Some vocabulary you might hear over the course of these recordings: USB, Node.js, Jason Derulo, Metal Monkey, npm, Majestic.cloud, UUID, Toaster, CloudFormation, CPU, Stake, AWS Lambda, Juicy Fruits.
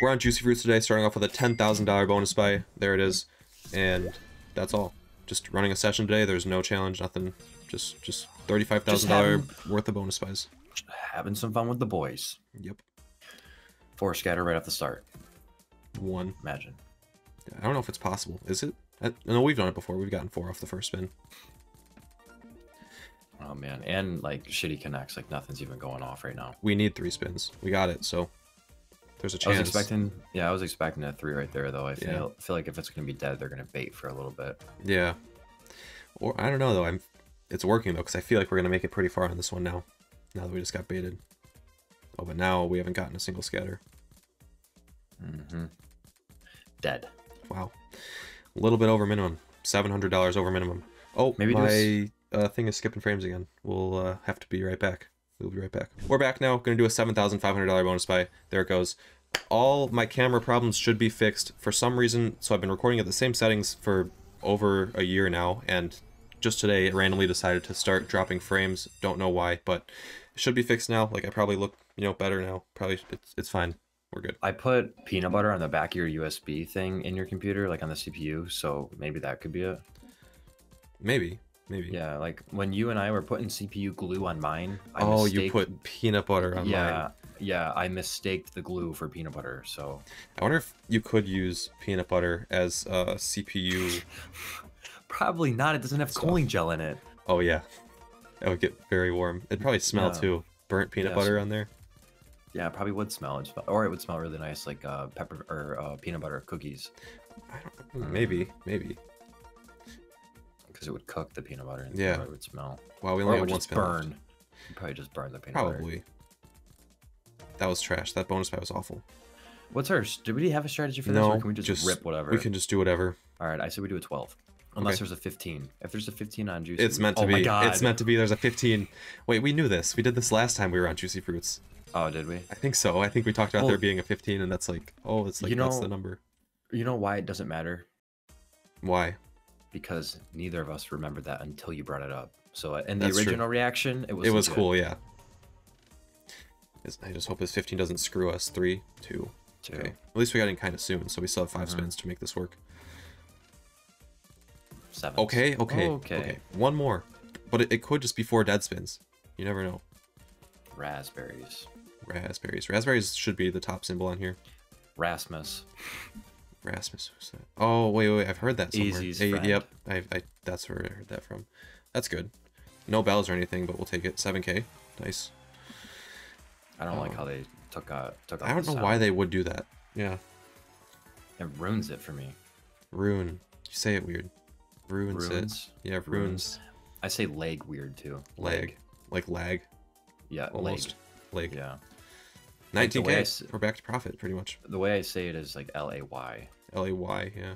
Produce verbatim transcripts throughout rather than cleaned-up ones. We're on Juicy Fruits today, starting off with a ten thousand dollar bonus buy. There it is. And that's all. Just running a session today. There's no challenge, nothing. Just just thirty-five thousand dollars worth of bonus buys. Having some fun with the boys. Yep. Four scatter right off the start. One. Imagine. I don't know if it's possible. Is it? I, no, we've done it before. We've gotten four off the first spin. Oh, man. And, like, shitty connects. Like, nothing's even going off right now. We need three spins. We got it, so... There's a chance. I was expecting, yeah, I was expecting a three right there, though. I feel yeah. feel like if it's going to be dead, they're going to bait for a little bit. Yeah. Or I don't know, though. I'm. It's working, though, because I feel like we're going to make it pretty far on this one now. Now that we just got baited. Oh, but now we haven't gotten a single scatter. Mm-hmm. Dead. Wow. A little bit over minimum. seven hundred dollars over minimum. Oh, maybe my uh, thing is skipping frames again. We'll uh, have to be right back. We'll be right back. We're back now. Going to do a seven thousand five hundred dollar bonus buy. There it goes. All my camera problems should be fixed for some reason. So I've been recording at the same settings for over a year now, and just today it randomly decided to start dropping frames. Don't know why, but it should be fixed now. Like, I probably look, you know, better now. Probably it's it's fine. We're good. I put peanut butter on the back of your U S B thing in your computer, like on the C P U. So maybe that could be it. Maybe. Maybe. Yeah, like when you and I were putting C P U glue on mine. I oh, mistaked... you put peanut butter on yeah, mine. Yeah, yeah. I mistaked the glue for peanut butter. So I wonder if you could use peanut butter as a C P U. Probably not. It doesn't have stuff. Cooling gel in it. Oh yeah, it would get very warm. It'd probably smell yeah. too. Burnt peanut yeah, butter so... on there. Yeah, it probably would smell. Or it would smell really nice, like uh, pepper or uh, peanut butter cookies. I don't... Maybe, maybe. Because it would cook the peanut butter and yeah. it would smell. Well, we only have one spin burn. Left. You'd probably just burn the peanut probably. butter. Probably. That was trash. That bonus buy was awful. What's ours? Do we have a strategy for no, this, or can we just, just rip whatever? We can just do whatever. All right, I said we do a twelve. Unless okay. there's a fifteen. If there's a fifteen on Juicy Fruits. It's meant to oh be. My God. It's meant to be. There's a fifteen. Wait, we knew this. We did this last time we were on Juicy Fruits. Oh, did we? I think so. I think we talked about well, there being a fifteen, and that's like, oh, it's like, you know, that's the number. You know why it doesn't matter? Why? Because neither of us remembered that until you brought it up. So in the That's original true. reaction, it was It was legit. cool, yeah. I just hope this fifteen doesn't screw us. Three, two, two. Okay. At least we got in kind of soon, so we still have five mm-hmm. spins to make this work. Seven. Okay, okay, oh, okay, okay. One more. But it, it could just be four dead spins. You never know. Raspberries. Raspberries. Raspberries should be the top symbol on here. Rasmus. Rasmus, who's that? Oh, wait, wait, wait, I've heard that somewhere. Easy's hey, friend. Yep, I, I, that's where I heard that from. That's good. No bells or anything, but we'll take it. seven K, nice. I don't um, like how they took out. Took out I don't know sound. why they would do that. Yeah. It ruins it for me. Ruin. You say it weird. Ruins, ruins. it. Yeah, ruins. ruins. I say leg weird too. Leg, leg. like lag. Yeah, almost. Leg. leg. Yeah. nineteen K. We're back to profit, pretty much. The way I say it is like L A Y. L A Y, yeah.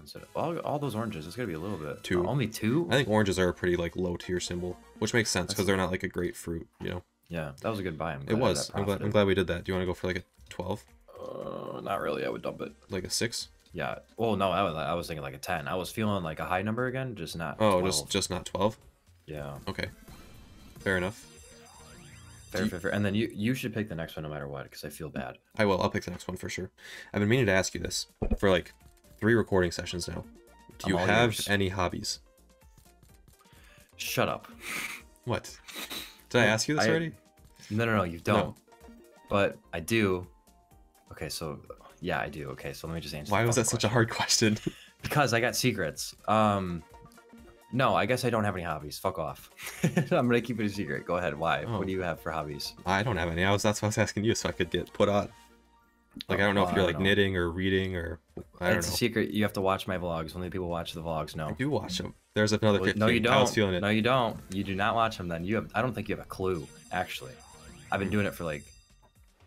Instead of all, all those oranges, it's gonna be a little bit. Two. Oh, only two. I think oranges are a pretty like low tier symbol, which makes sense because they're not like a great fruit, you know. Yeah, that was a good buy. I'm glad it was. I'm glad, I'm glad we did that. Do you want to go for like a twelve? Uh, not really. I would dump it. Like a six? Yeah. Well, no, I was I was thinking like a ten. I was feeling like a high number again, just not. Oh, twelve. just just not twelve. Yeah. Okay. Fair enough. Fair, fair, fair. And then you you should pick the next one no matter what, because I feel bad. I will. I'll pick the next one for sure. I've been meaning to ask you this for like three recording sessions now. Do you have any hobbies? Shut up. What? Did I ask you this I, already? No, no, no. You don't. No. But I do. Okay, so yeah, I do. Okay, so let me just answer. Why was that question. such a hard question? Because I got secrets. Um. No, I guess I don't have any hobbies. Fuck off. I'm gonna keep it a secret. Go ahead. Why? Oh. What do you have for hobbies? I don't have any. I was that's what I was asking you, so I could get put on. Like oh, I don't know well, if you're like know. knitting or reading or. I don't it's know. a secret. You have to watch my vlogs. Only people watch the vlogs. No. I do watch them. There's another. Well, no, you don't. I was feeling it. No, you don't. You do not watch them. Then you have. I don't think you have a clue. Actually, I've been doing it for like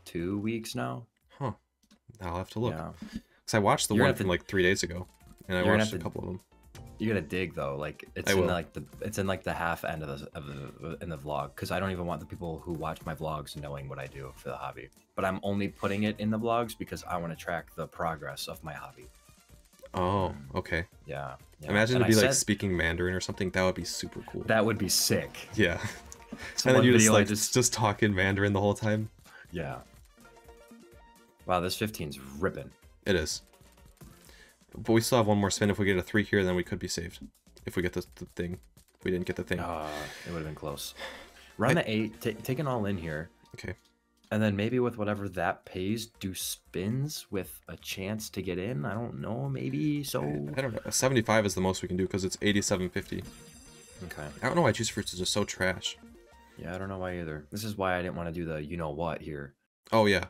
two weeks now. Huh. I'll have to look. Yeah. Cause I watched the you're one from to... like three days ago, and I you're watched to... a couple of them. You gotta dig though, like it's in like the it's in like the half end of the, of the in the vlog, because I don't even want the people who watch my vlogs knowing what I do for the hobby. But I'm only putting it in the vlogs because I want to track the progress of my hobby. Oh, okay. Yeah. yeah. Imagine it'd be I like said, speaking Mandarin or something. That would be super cool. That would be sick. Yeah. So and then you just like just... just talk in Mandarin the whole time. Yeah. Wow, this fifteen's ripping. It is. But we still have one more spin. If we get a three here, then we could be saved. If we get the, the thing. If we didn't get the thing. Uh, it would have been close. Run I... the eight. Take an all in here. Okay. And then maybe with whatever that pays, do spins with a chance to get in. I don't know. Maybe so. I don't know. seventy-five is the most we can do because it's eighty-seven fifty. Okay. I don't know why Juicy Fruits is just so trash. Yeah, I don't know why either. This is why I didn't want to do the you know what here. Oh, yeah.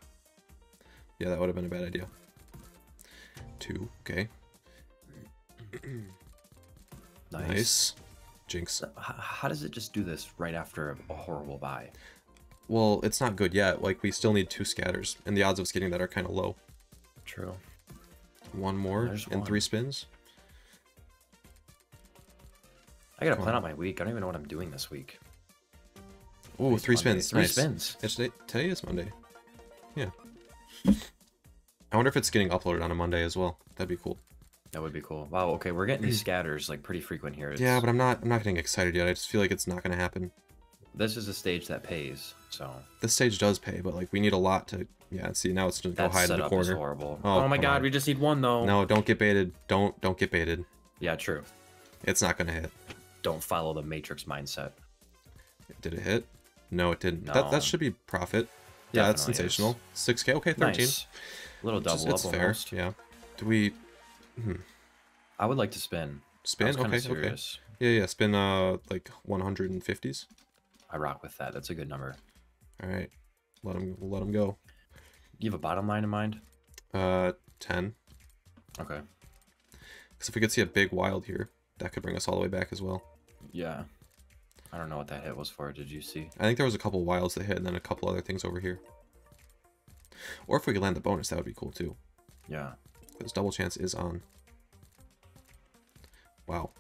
Yeah, that would have been a bad idea. Two. Okay. Nice. Nice. Jinx. How does it just do this right after a horrible buy? Well, it's not good yet. Like, we still need two scatters, and the odds of us getting that are kind of low. True. One more and won. Three spins. I gotta oh. plan out my week. I don't even know what I'm doing this week. Ooh, Today's three Monday. spins. Three nice. spins. It's today, today is Monday. Yeah. I wonder if it's getting uploaded on a Monday as well. That'd be cool. That would be cool. Wow. Okay, we're getting these scatters like pretty frequent here. It's... Yeah, but I'm not. I'm not getting excited yet. I just feel like it's not gonna happen. This is a stage that pays, so. This stage does pay, but like we need a lot to. Yeah, see now it's just go hide in the corner. That setup is horrible. Oh, oh my God, on. we just need one though. No, don't get baited. Don't don't get baited. Yeah, true. It's not gonna hit. Don't follow the Matrix mindset. Did it hit? No, it didn't. No. That that should be profit. Yeah, Definitely that's sensational. Six K. Okay, thirteen. Nice. Little double just, up it's almost. Fair. Yeah. Do we? Hmm. I would like to spin. Spin. Okay. Okay. Yeah, yeah. Spin. Uh, like one hundred and fifties. I rock with that. That's a good number. All right, let him let him go. You have a bottom line in mind? Uh, ten. Okay. Because if we could see a big wild here, that could bring us all the way back as well. Yeah. I don't know what that hit was for. Did you see? I think there was a couple wilds that hit, and then a couple other things over here. Or if we could land the bonus, that would be cool too. Yeah. Because double chance is on. Wow,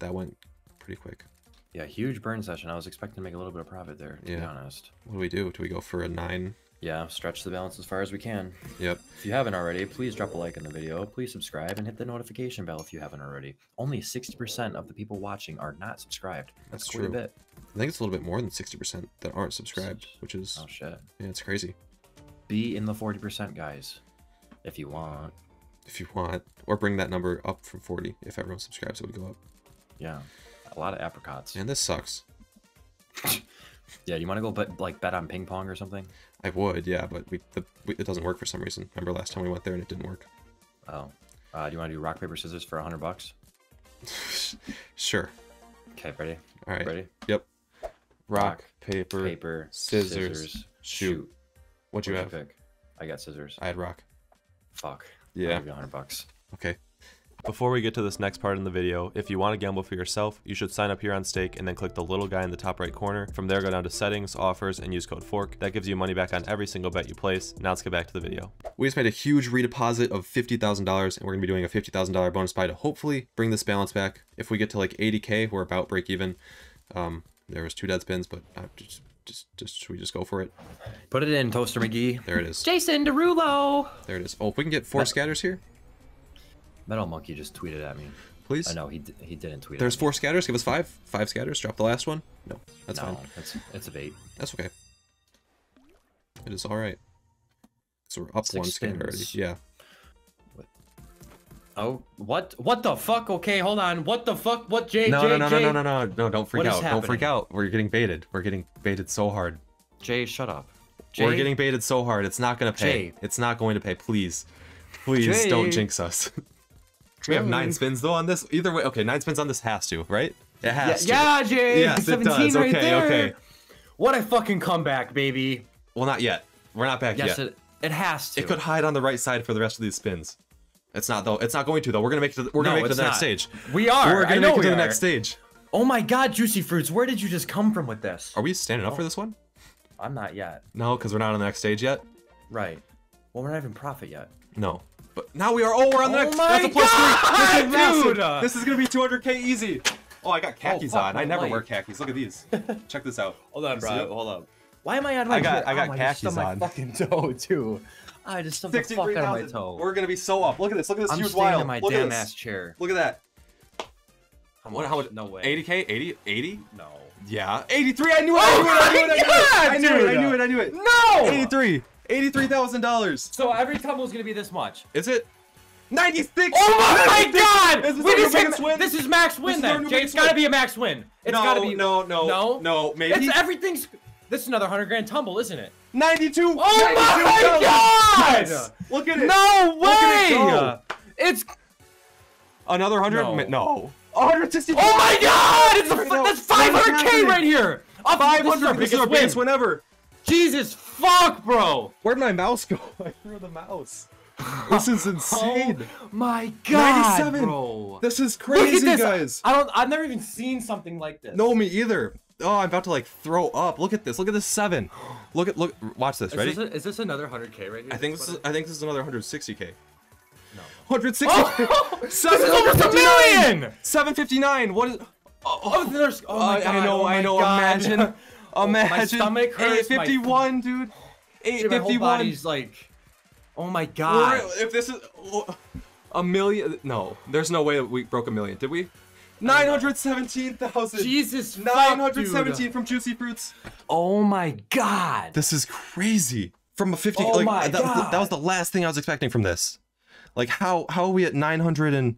that went pretty quick. Yeah, huge burn session. I was expecting to make a little bit of profit there, to yeah. be honest. What do we do? Do we go for a nine? Yeah, stretch the balance as far as we can. Yep. If you haven't already, please drop a like on the video. Please subscribe and hit the notification bell if you haven't already. Only sixty percent of the people watching are not subscribed. That's, That's true. A bit. I think it's a little bit more than sixty percent that aren't subscribed, which is... Oh, shit. Yeah, it's crazy. Be in the forty percent, guys, if you want. If you want. Or bring that number up from forty. If everyone subscribes, it would go up. Yeah. A lot of apricots. And this sucks. Yeah, do you want to go bet, like bet on ping pong or something? I would, yeah, but we, the, we it doesn't work for some reason. Remember last time we went there and it didn't work. Oh, uh, do you want to do rock paper scissors for a hundred bucks? Sure. Okay, ready? All right. Ready? Yep. Rock, rock paper, paper, scissors, scissors shoot. shoot. What'd you What'd have? You pick? I got scissors. I had rock. Fuck. Yeah. I'll give you a hundred bucks. Okay. Before we get to this next part in the video, if you want to gamble for yourself, you should sign up here on Stake and then click the little guy in the top right corner. From there, go down to settings, offers, and use code FORK. That gives you money back on every single bet you place. Now let's get back to the video. We just made a huge redeposit of fifty thousand dollars, and we're going to be doing a fifty thousand dollar bonus buy to hopefully bring this balance back. If we get to like eighty K, we're about break even. Um, there was two dead spins, but I just, just, just, should we just go for it? Put it in, Toaster McGee. There it is. Jason Derulo. There it is. Oh, if we can get four That's scatters here. Metal Monkey just tweeted at me. Please? Oh, no, he, he didn't tweet There's at me. four scatters. Give us five. Five scatters. Drop the last one. No, that's no, fine. That's, that's a bait. That's okay. It is all right. So we're up Six one scatter already. Yeah. What? Oh, what? What the fuck? Okay, hold on. What the fuck? What, J? No, J, no, no, J? no, no, no, no, no. Don't freak what out. Don't freak out. We're getting baited. We're getting baited so hard. Jay, shut up. Jay? We're getting baited so hard. It's not going to pay. Jay. It's not going to pay. Please. Please Jay. don't jinx us. We have nine spins though on this. Either way, okay, nine spins on this has to, right? It has yeah, to. Yeah, Jay. Yes, it does. Right okay, there. okay. What a fucking comeback, baby. Well, not yet. We're not back yes, yet. Yes, it, it has to. It could hide on the right side for the rest of these spins. It's not though. It's not going to though. We're gonna make it. To the, we're no, gonna make it to the not. next stage. We are. We're gonna I know make it to the next stage. Oh my God, Juicy Fruits, where did you just come from with this? Are we standing oh. up for this one? I'm not yet. No, because we're not on the next stage yet. Right. Well, we're not even profit yet. No. But now we are. Oh, we're on the oh next. That's a plus God, three. This is dude. massive. This is gonna be two hundred K easy. Oh, I got khakis oh, on. I never light. wear khakis. Look at these. Check this out. Hold on, bro. Hold on. Why am I on my? I got. Shirt? I got oh, khakis I just on. My fucking toe too. I just stubbed the fuck out of my toe. We're gonna be so up. Look at this. Look at this I'm huge wild. I'm standing in my Look damn ass chair. Look at that. How much? How much? No way. eighty K? eighty? eighty? No. Yeah. eighty-three. I knew it. I knew it. I knew it. I knew it. I knew it. No. eighty-three. eighty-three thousand dollars. So every tumble is going to be this much. Is it? ninety-six! Oh my God! This is, we just hit, win. This is max win this then. Jay, it's got to be a max win. It's no, gotta be, no, no, no, no, maybe. It's everything's... This is another one hundred grand tumble, isn't it? ninety-two! Oh my God! Yes. Look at it! No way! It it's... Another one hundred? No. no. one hundred sixty-four! Oh my God! It's a, that's five hundred K right here! A five hundred! This is our biggest win ever! Jesus fuck, bro! Where'd my mouse go? I threw the mouse. This is insane. Oh my God, ninety-seven. Bro. This is crazy, this. guys. I don't I've never even seen something like this. No, me either. Oh, I'm about to like throw up. Look at this. Look at this seven. Look at look watch this, is ready? This a, is this another one hundred K right here? I think this is, I think this is another one hundred sixty K. No. one hundred sixty. Oh, this is almost a million. seven fifty-nine. What is Oh, oh, there's, oh my uh, God. I know, oh I know. God. Imagine. Imagine. Oh, my stomach hurts. eight fifty-one, my... dude. eight fifty-one. My whole body's like Oh my God! We're, if this is oh, a million, no, there's no way we broke a million, did we? Nine hundred seventeen thousand. Jesus, nine hundred seventeen from Juicy Fruits. Oh my God! This is crazy. From a fifty, oh like, my that, God. that was the last thing I was expecting from this. Like how how are we at nine hundred and?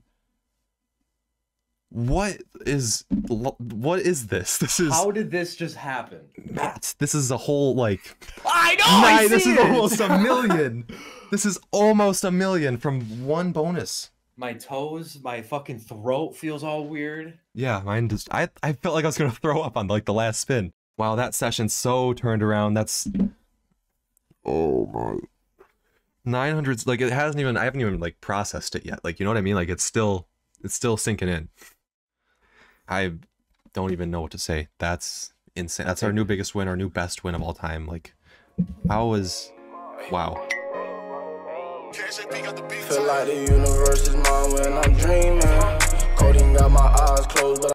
What is what is this? This is how did this just happen, Matt? This is a whole like. I know. Nine, I see this it. is almost a million. This is almost a million from one bonus. My toes, my fucking throat feels all weird. Yeah, mine just. I I felt like I was gonna throw up on like the last spin. Wow, that session so turned around. That's. Oh my. Nine hundreds. Like it hasn't even. I haven't even like processed it yet. Like you know what I mean. Like it's still. It's still sinking in. I don't even know what to say. That's insane. That's our new biggest win, our new best win of all time. Like, how is... Wow. Feel like the universe is mine when I'm dreaming.